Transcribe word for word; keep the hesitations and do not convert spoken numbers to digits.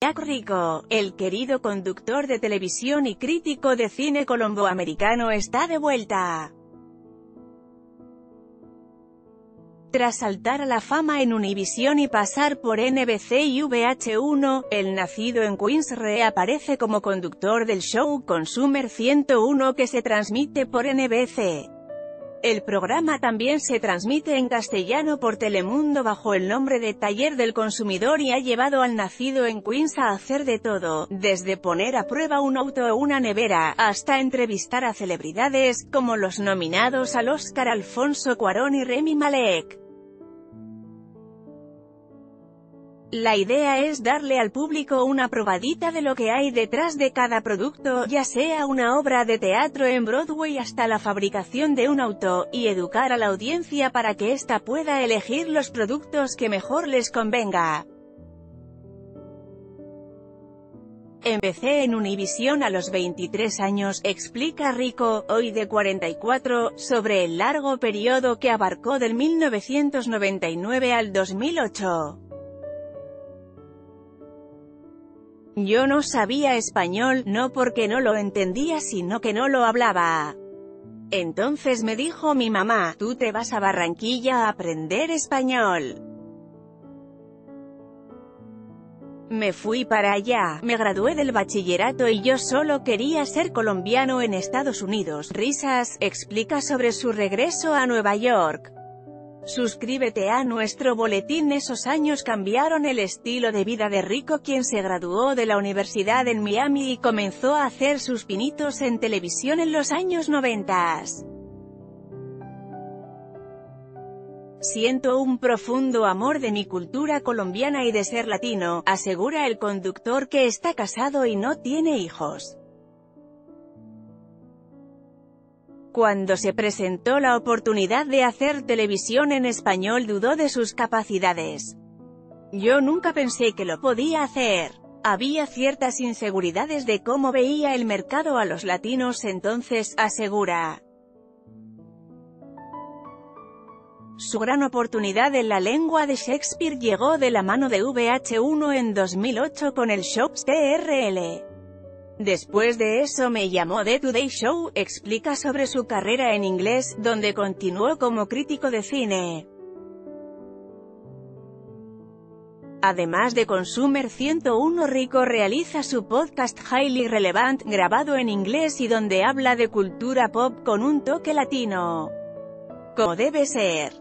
Jack Rico, el querido conductor de televisión y crítico de cine colomboamericano, está de vuelta. Tras saltar a la fama en Univision y pasar por N B C y V H uno, el nacido en Queens reaparece como conductor del show Consumer ciento uno que se transmite por N B C. El programa también se transmite en castellano por Telemundo bajo el nombre de Taller del Consumidor y ha llevado al nacido en Queens a hacer de todo, desde poner a prueba un auto o una nevera, hasta entrevistar a celebridades, como los nominados al Oscar Alfonso Cuarón y Rami Malek. La idea es darle al público una probadita de lo que hay detrás de cada producto, ya sea una obra de teatro en Broadway hasta la fabricación de un auto, y educar a la audiencia para que ésta pueda elegir los productos que mejor les convenga. Empecé en Univision a los veintitrés años, explica Rico, hoy de cuarenta y cuatro, sobre el largo periodo que abarcó del mil novecientos noventa y nueve al dos mil ocho. Yo no sabía español, no porque no lo entendía sino que no lo hablaba. Entonces me dijo mi mamá, tú te vas a Barranquilla a aprender español. Me fui para allá, me gradué del bachillerato y yo solo quería ser colombiano en Estados Unidos. Risas, explica sobre su regreso a Nueva York. Suscríbete a nuestro boletín. Esos años cambiaron el estilo de vida de Rico, quien se graduó de la universidad en Miami y comenzó a hacer sus pinitos en televisión en los años noventa. Siento un profundo amor de mi cultura colombiana y de ser latino, asegura el conductor, que está casado y no tiene hijos. Cuando se presentó la oportunidad de hacer televisión en español dudó de sus capacidades. Yo nunca pensé que lo podía hacer. Había ciertas inseguridades de cómo veía el mercado a los latinos entonces, asegura. Su gran oportunidad en la lengua de Shakespeare llegó de la mano de V H uno en dos mil ocho con el show T R L. Después de eso me llamó The Today Show, explica sobre su carrera en inglés, donde continuó como crítico de cine. Además de Consumer ciento uno, Rico realiza su podcast Highly Relevant, grabado en inglés y donde habla de cultura pop con un toque latino. Como debe ser.